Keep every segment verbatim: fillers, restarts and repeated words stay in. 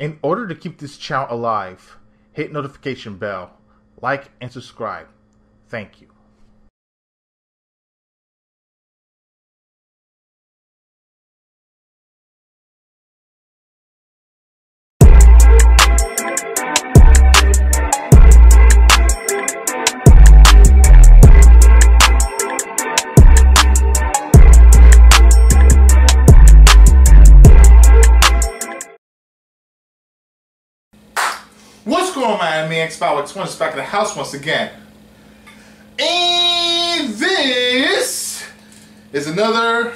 In order to keep this channel alive, hit notification bell, like and subscribe. Thank you. What's going on, my man? BioEX one is back in the house once again. And this is another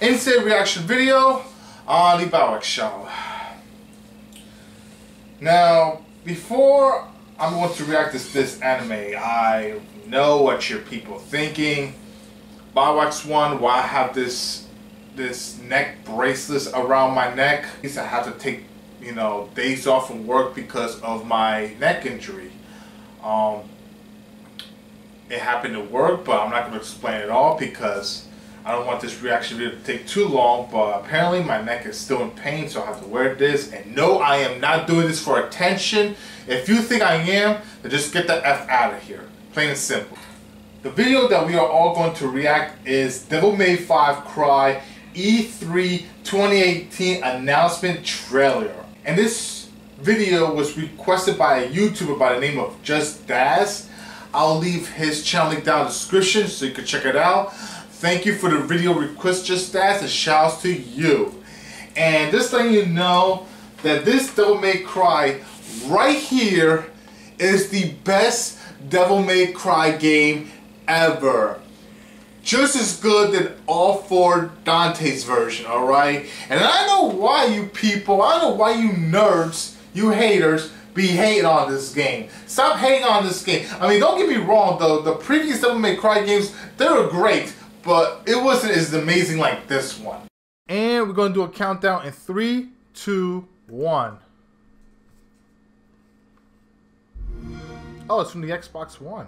instant reaction video on the BioEX Show. Now, before I'm going to react to this anime, I know what your people thinking. BioEX one, why I have this, this neck bracelet around my neck? I have to take, you know, days off from work because of my neck injury. Um, it happened at work, but I'm not going to explain it all because I don't want this reaction video to take too long, but apparently my neck is still in pain, so I have to wear this. And no, I am not doing this for attention. If you think I am, then just get the F out of here. Plain and simple. The video that we are all going to react is Devil May Cry E three twenty eighteen announcement trailer. And this video was requested by a YouTuber by the name of Just Daz. I'll leave his channel link down in the description so you can check it out. Thank you for the video request, Just Daz, and shouts to you. And just letting you know that this Devil May Cry right here is the best Devil May Cry game ever. Just as good than all four Dante's version, alright? And I know why you people, I know why you nerds, you haters, be hating on this game. Stop hating on this game. I mean, don't get me wrong though, the previous Devil May Cry games, they were great, but it wasn't as amazing like this one. And we're gonna do a countdown in three, two, one. Oh, it's from the Xbox One.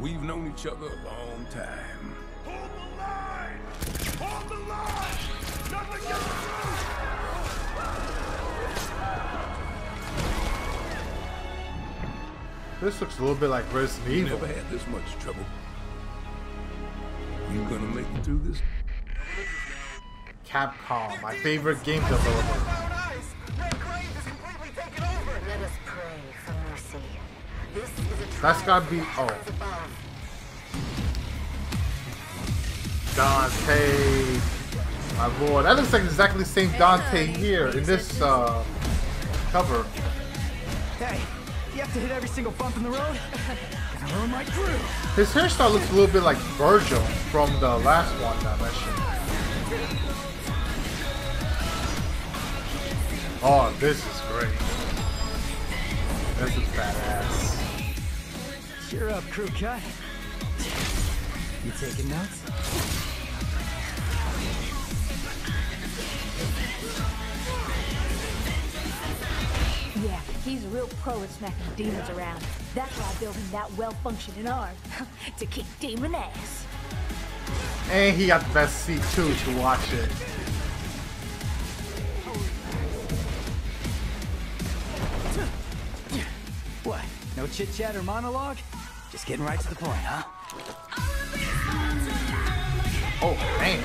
We've known each other a long time. Hold the line! Hold the line! Nothing gets through! This looks a little bit like Resident Evil. Never had this much trouble. You gonna make it through this? Capcom, my favorite game developer. That's gotta be, oh, Dante, my lord. That looks like exactly the same Dante here in this uh, cover. Hey, you have to hit every single bump in the road. His hairstyle looks a little bit like Virgil from the last one that I mentioned. Oh, this is great. This is badass. Cheer up, crew cut. You taking notes? Yeah, he's a real pro at smacking demons around. That's why I built him that well-functioning arm. To kick demon ass. And he got the best seat too to watch it. What? No chit-chat or monologue? Just getting right to the point, huh? Oh, man.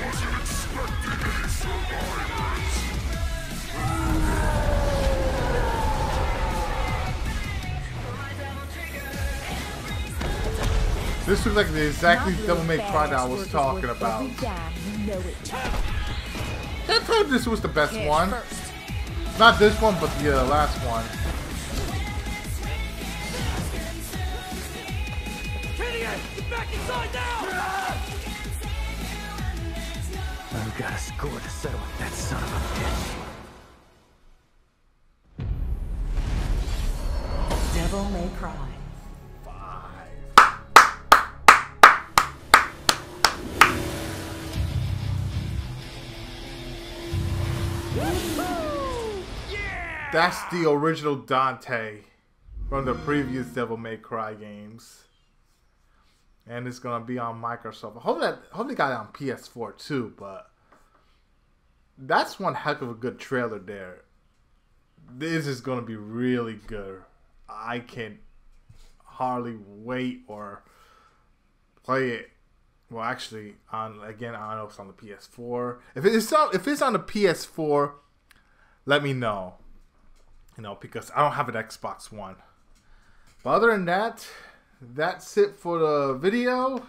This looks like the exactly Devil May Cry that I was talking about. I thought this was the best one. Not this one, but the uh, last one. Back inside now! I've got a score to settle with that son of a bitch. Devil May Cry five. Yeah! That's the original Dante from the previous Devil May Cry games. and it's gonna be on Microsoft. I hope that hope they got it on P S four too. But that's one heck of a good trailer there. This is gonna be really good. I can hardly wait or play it. Well, actually, on again, I don't know if it's on the P S four. If it's on, if it's on the P S four, let me know. You know, because I don't have an Xbox One. But other than that, that's it for the video.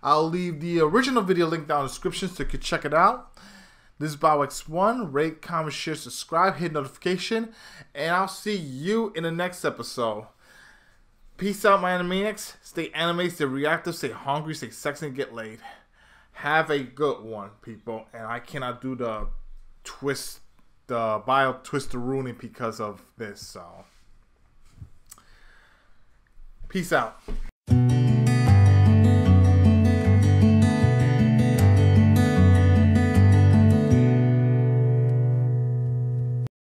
I'll leave the original video link down in the description so you can check it out. This is BioEX one. Rate, comment, share, subscribe, hit notification, and I'll see you in the next episode. Peace out, my Animaniacs. Stay anime, stay reactive, stay hungry, stay sexy, and get laid. Have a good one, people. And I cannot do the twist, the bio twist the ruining because of this, so. Peace out.